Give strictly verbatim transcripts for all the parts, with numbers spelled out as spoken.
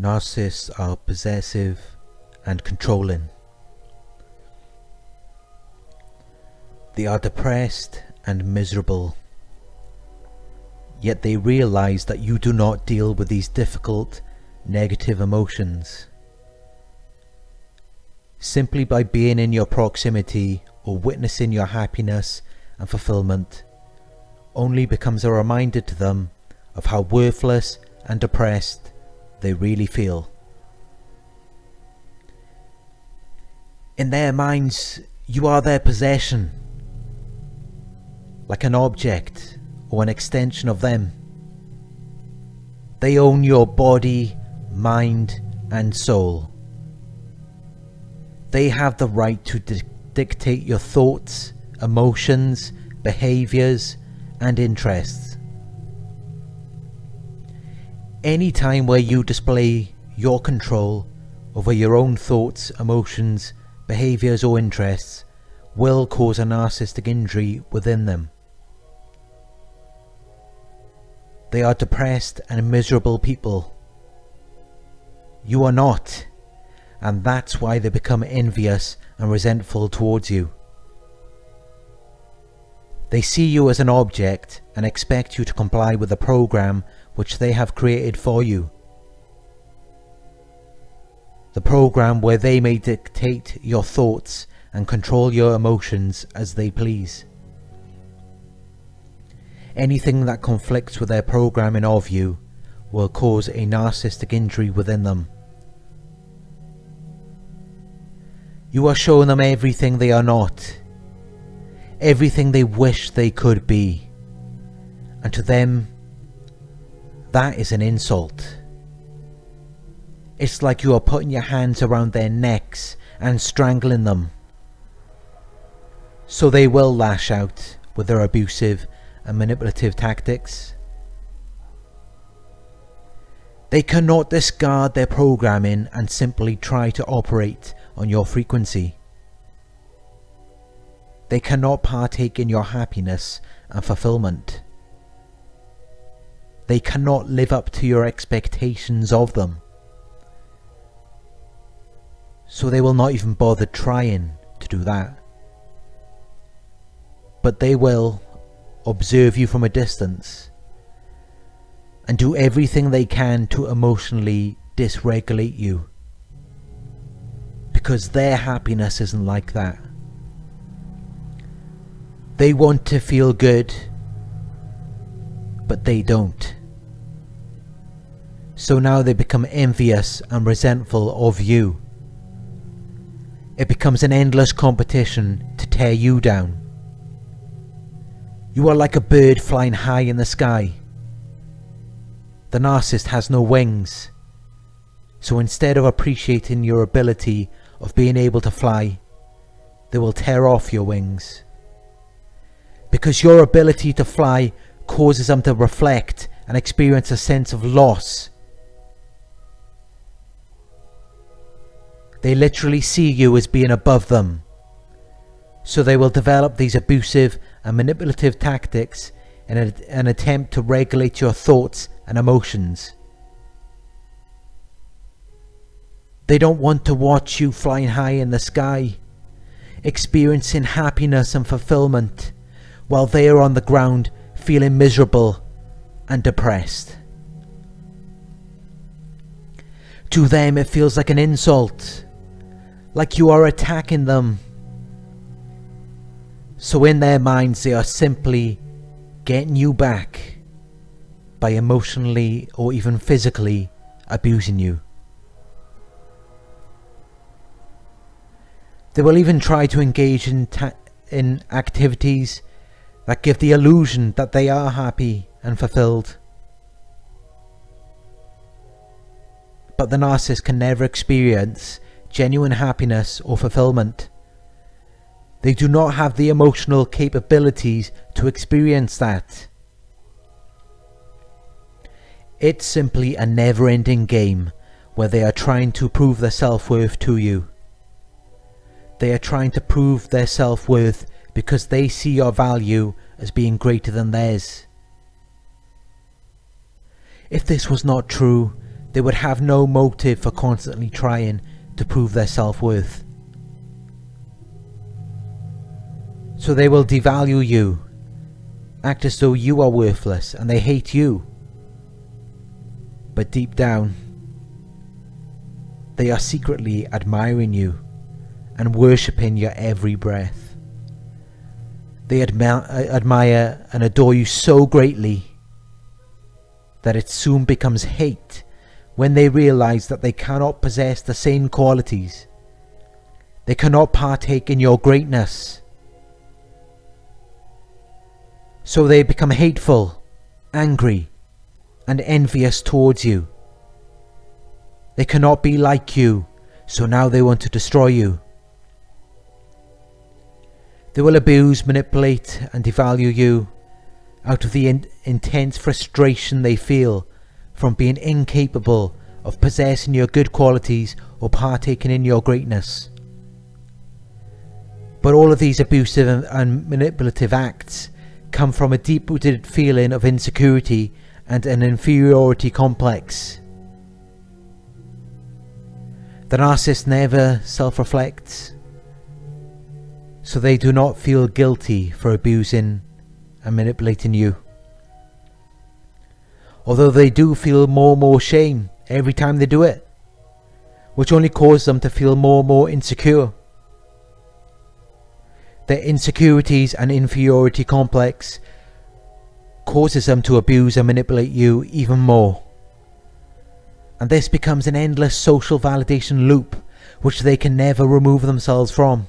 Narcissists are possessive and controlling. They are depressed and miserable, yet they realize that you do not deal with these difficult, negative emotions. Simply by being in your proximity or witnessing your happiness and fulfillment only becomes a reminder to them of how worthless and depressed they really feel. In their minds, you are their possession, like an object or an extension of them. They own your body, mind, and soul. They have the right to di- dictate your thoughts, emotions, behaviors, and interests. Any time where you display your control over your own thoughts, emotions, behaviors, or interests will cause a narcissistic injury within them. They are depressed and miserable people. You are not, and that's why they become envious and resentful towards you. They see you as an object and expect you to comply with a program which they have created for you. The program where they may dictate your thoughts and control your emotions as they please. Anything that conflicts with their programming of you will cause a narcissistic injury within them. You are showing them everything they are not, everything they wish they could be, and to them, that is an insult. It's like you are putting your hands around their necks and strangling them. So they will lash out with their abusive and manipulative tactics. They cannot discard their programming and simply try to operate on your frequency. They cannot partake in your happiness and fulfillment. They cannot live up to your expectations of them. So they will not even bother trying to do that. But they will observe you from a distance and do everything they can to emotionally dysregulate you, because their happiness isn't like that. They want to feel good, but they don't. So now they become envious and resentful of you. It becomes an endless competition to tear you down. You are like a bird flying high in the sky. The narcissist has no wings, so instead of appreciating your ability of being able to fly, they will tear off your wings. Because your ability to fly causes them to reflect and experience a sense of loss. They literally see you as being above them, so they will develop these abusive and manipulative tactics in a, an attempt to regulate your thoughts and emotions. They don't want to watch you flying high in the sky, experiencing happiness and fulfillment, while they are on the ground feeling miserable and depressed. To them, it feels like an insult, like you are attacking them. So in their minds, they are simply getting you back by emotionally or even physically abusing you. They will even try to engage in, ta in activities that give the illusion that they are happy and fulfilled. But the narcissist can never experience genuine happiness or fulfillment. They do not have the emotional capabilities to experience that. It's simply a never-ending game where they are trying to prove their self-worth to you. They are trying to prove their self-worth because they see your value as being greater than theirs. If this was not true, they would have no motive for constantly trying to prove their self-worth. So they will devalue you, act as though you are worthless, and they hate you. But deep down, they are secretly admiring you and worshipping your every breath. They admi- admire and adore you so greatly that it soon becomes hate when they realize that they cannot possess the same qualities. They cannot partake in your greatness. So they become hateful, angry, and envious towards you. They cannot be like you, so now they want to destroy you. They will abuse, manipulate, and devalue you out of the in- intense frustration they feel from being incapable of possessing your good qualities or partaking in your greatness. But all of these abusive and, and manipulative acts come from a deep-rooted feeling of insecurity and an inferiority complex. The narcissist never self-reflects, so they do not feel guilty for abusing and manipulating you. Although they do feel more and more shame every time they do it, which only causes them to feel more and more insecure. Their insecurities and inferiority complex causes them to abuse and manipulate you even more. And this becomes an endless social validation loop which they can never remove themselves from.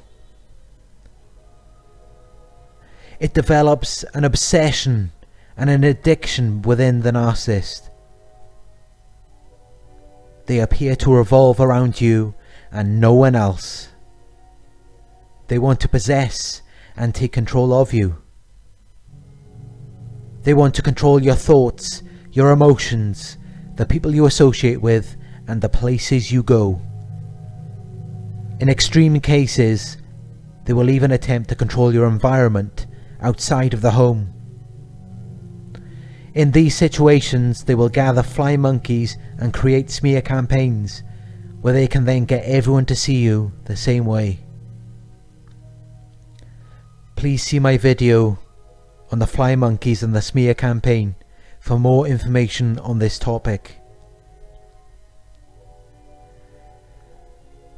It develops an obsession and an addiction within the narcissist. They appear to revolve around you and no one else. They want to possess and take control of you. They want to control your thoughts, your emotions, the people you associate with, and the places you go. In extreme cases, they will even attempt to control your environment outside of the home. In these situations, they will gather fly monkeys and create smear campaigns where they can then get everyone to see you the same way. Please see my video on the fly monkeys and the smear campaign for more information on this topic.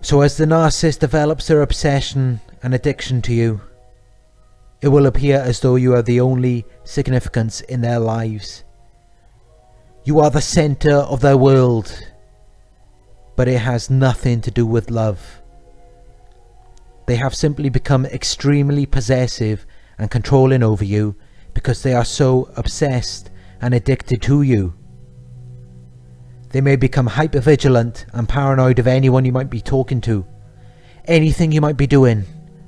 So as the narcissist develops their obsession and addiction to you, it will appear as though you are the only significance in their lives. You are the center of their world, but it has nothing to do with love. They have simply become extremely possessive and controlling over you because they are so obsessed and addicted to you. They may become hypervigilant and paranoid of anyone you might be talking to, anything you might be doing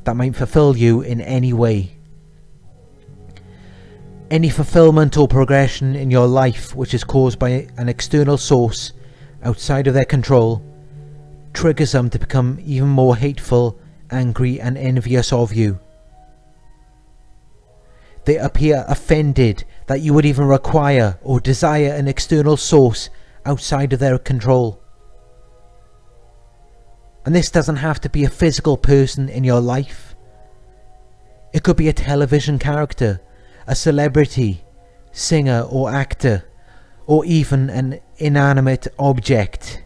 that might fulfill you in any way. Any fulfillment or progression in your life which is caused by an external source outside of their control triggers them to become even more hateful, angry, and envious of you. They appear offended that you would even require or desire an external source outside of their control. And this doesn't have to be a physical person in your life. It could be a television character, a celebrity, singer or actor, or even an inanimate object.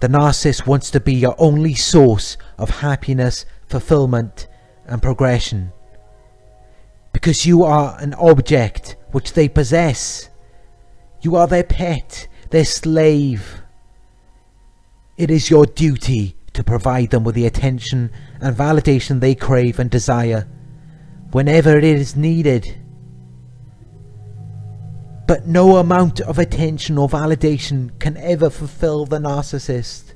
The narcissist wants to be your only source of happiness, fulfillment and progression, because you are an object which they possess. You are their pet, their slave. It is your duty to provide them with the attention and validation they crave and desire whenever it is needed. But no amount of attention or validation can ever fulfill the narcissist,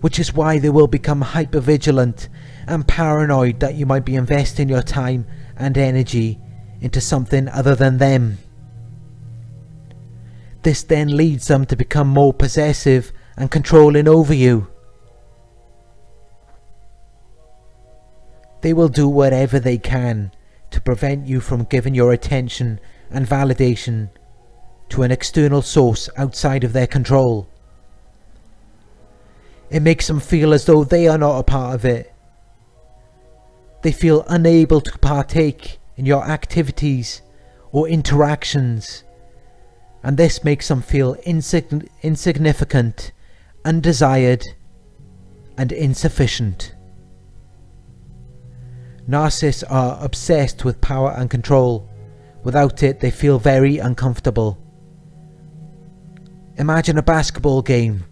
which is why they will become hypervigilant and paranoid that you might be investing your time and energy into something other than them. This then leads them to become more possessive and controlling over you. They will do whatever they can to prevent you from giving your attention and validation to an external source outside of their control. It makes them feel as though they are not a part of it. They feel unable to partake in your activities or interactions, and this makes them feel insig- insignificant, undesired, and insufficient. Narcissists are obsessed with power and control. Without it, they feel very uncomfortable. Imagine a basketball game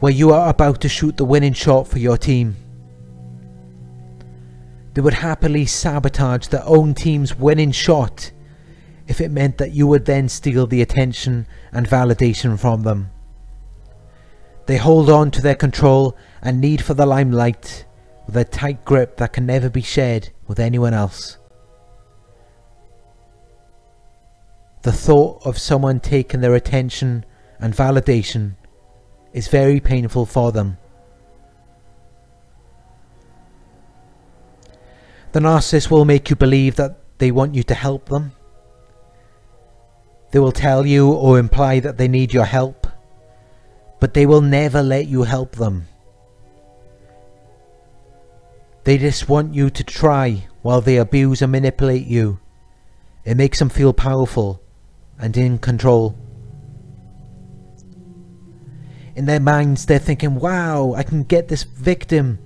where you are about to shoot the winning shot for your team. They would happily sabotage their own team's winning shot if it meant that you would then steal the attention and validation from them. They hold on to their control and need for the limelight with a tight grip that can never be shared with anyone else. The thought of someone taking their attention and validation is very painful for them. The narcissist will make you believe that they want you to help them. They will tell you or imply that they need your help, but they will never let you help them. They just want you to try while they abuse and manipulate you. It makes them feel powerful and in control. In their minds, they're thinking, wow, I can get this victim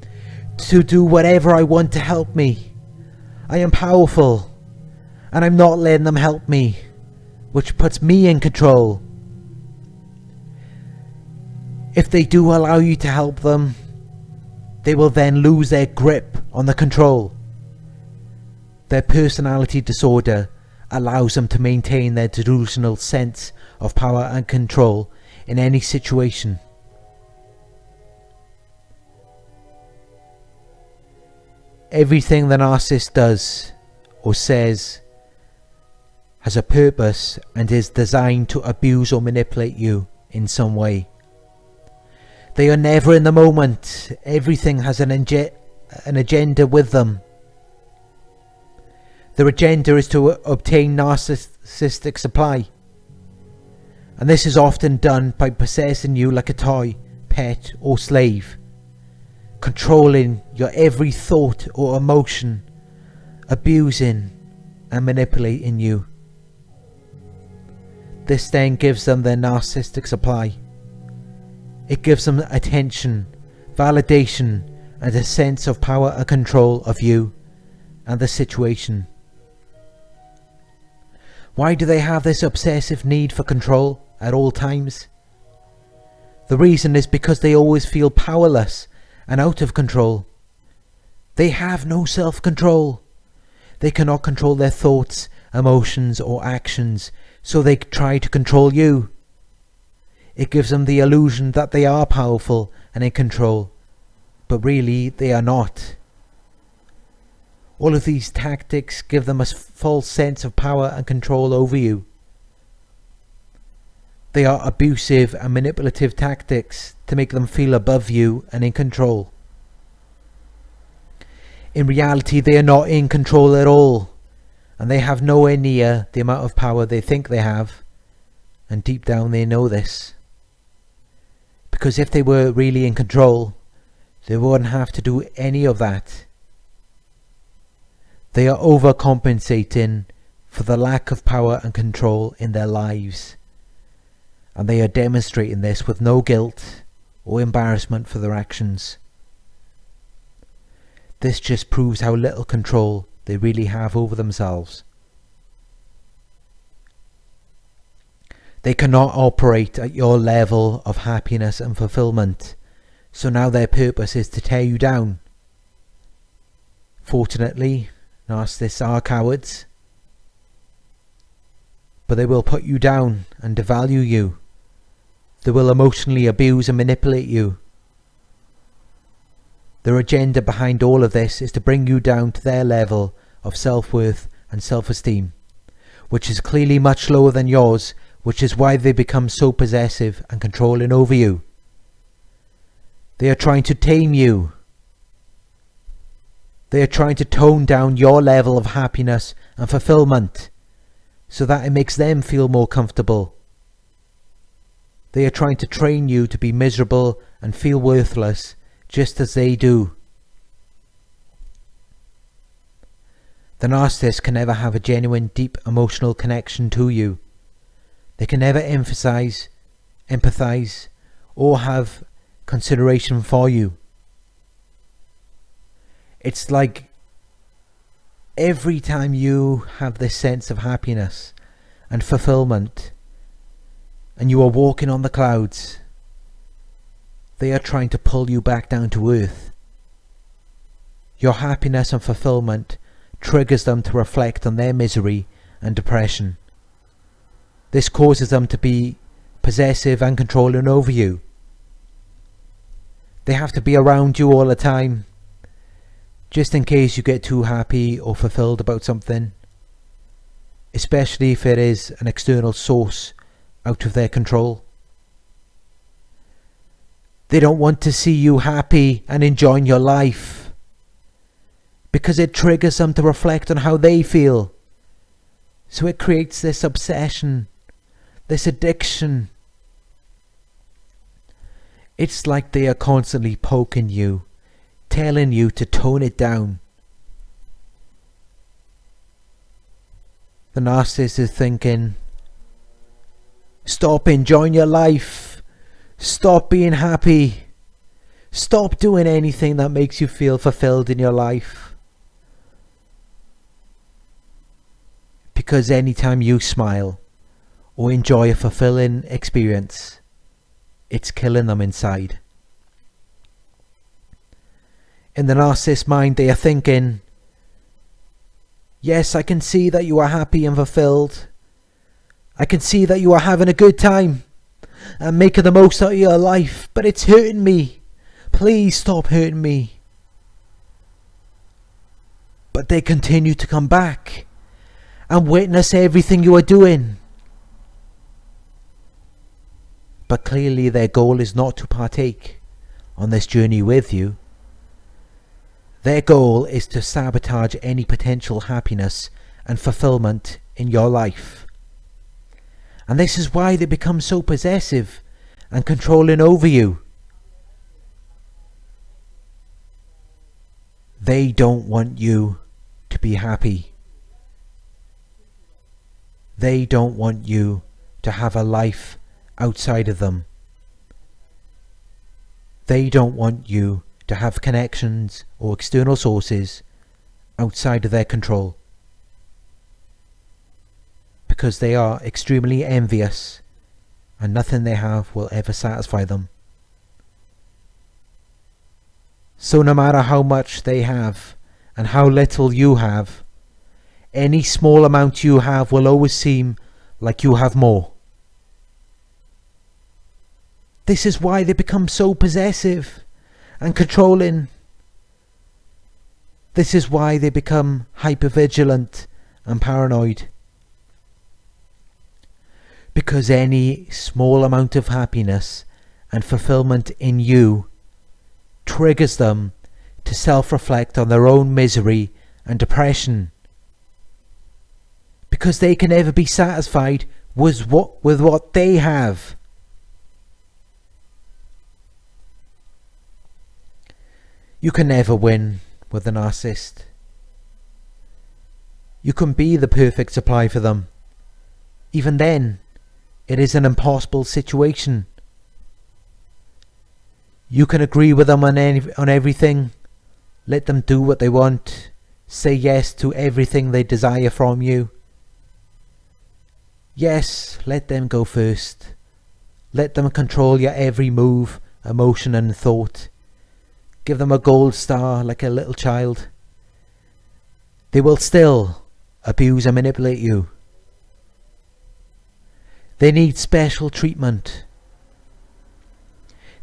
to do whatever I want to help me. I am powerful, and I'm not letting them help me, which puts me in control. If they do allow you to help them, they will then lose their grip on the control. Their personality disorder allows them to maintain their delusional sense of power and control in any situation. Everything the narcissist does or says has a purpose and is designed to abuse or manipulate you in some way. They are never in the moment. Everything has an, an agenda with them. Their agenda is to obtain narcissistic supply. And this is often done by possessing you like a toy, pet or slave. Controlling your every thought or emotion. Abusing and manipulating you. This then gives them their narcissistic supply. It gives them attention, validation, and a sense of power and control of you and the situation. Why do they have this obsessive need for control at all times? The reason is because they always feel powerless and out of control. They have no self-control. They cannot control their thoughts, emotions, or actions, so they try to control you. It gives them the illusion that they are powerful and in control, but really they are not. All of these tactics give them a false sense of power and control over you. They are abusive and manipulative tactics to make them feel above you and in control. In reality, they are not in control at all, and they have nowhere near the amount of power they think they have, and deep down they know this. Because if they were really in control, they wouldn't have to do any of that. They are overcompensating for the lack of power and control in their lives. And they are demonstrating this with no guilt or embarrassment for their actions. This just proves how little control they really have over themselves. They cannot operate at your level of happiness and fulfillment. So now their purpose is to tear you down. Fortunately, narcissists are cowards. But they will put you down and devalue you. They will emotionally abuse and manipulate you. Their agenda behind all of this is to bring you down to their level of self-worth and self-esteem, which is clearly much lower than yours, which is why they become so possessive and controlling over you. They are trying to tame you. They are trying to tone down your level of happiness and fulfillment so that it makes them feel more comfortable. They are trying to train you to be miserable and feel worthless, just as they do. The narcissist can never have a genuine, deep emotional connection to you. They can never emphasize, empathize, or have consideration for you. It's like every time you have this sense of happiness and fulfillment, and you are walking on the clouds, they are trying to pull you back down to earth. Your happiness and fulfillment triggers them to reflect on their misery and depression. This causes them to be possessive and controlling over you. They have to be around you all the time, just in case you get too happy or fulfilled about something, especially if it is an external source out of their control. They don't want to see you happy and enjoying your life, because it triggers them to reflect on how they feel. So it creates this obsession, this addiction. It's like they are constantly poking you, telling you to tone it down. The narcissist is thinking, stop enjoying your life, stop being happy, stop doing anything that makes you feel fulfilled in your life. Because anytime you smile or enjoy a fulfilling experience, it's killing them inside. In the narcissist's mind, they are thinking, yes, I can see that you are happy and fulfilled. I can see that you are having a good time and making the most out of your life, but it's hurting me. Please stop hurting me. But they continue to come back and witness everything you are doing. But clearly their goal is not to partake on this journey with you. Their goal is to sabotage any potential happiness and fulfillment in your life. And this is why they become so possessive and controlling over you. They don't want you to be happy. They don't want you to have a life outside of them. They don't want you to have connections or external sources outside of their control, because they are extremely envious and nothing they have will ever satisfy them. So no matter how much they have and how little you have, any small amount you have will always seem like you have more. This is why they become so possessive and controlling. This is why they become hypervigilant and paranoid. Because any small amount of happiness and fulfillment in you triggers them to self-reflect on their own misery and depression. Because they can never be satisfied with what, with what they have. You can never win with a narcissist. You can be the perfect supply for them. Even then, it is an impossible situation. You can agree with them on, any, on everything, let them do what they want, say yes to everything they desire from you. Yes, let them go first. Let them control your every move, emotion and thought. Give them a gold star like a little child. They will still abuse and manipulate you. They need special treatment.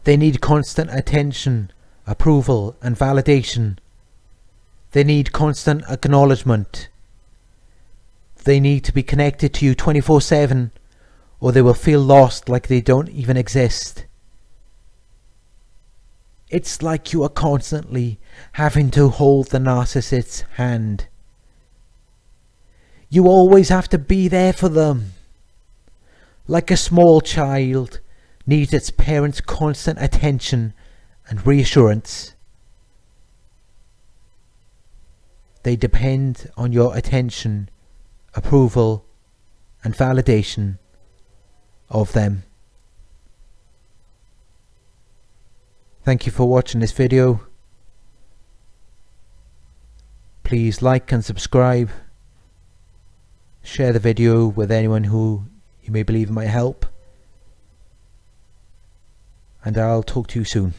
They need constant attention, approval and validation. They need constant acknowledgement. They need to be connected to you twenty-four seven, or they will feel lost, like they don't even exist. It's like you are constantly having to hold the narcissist's hand. You always have to be there for them. Like a small child needs its parents' constant attention and reassurance, they depend on your attention, approval, and validation of them. Thank you for watching this video. Please like and subscribe. Share the video with anyone who you may believe might help. And I'll talk to you soon.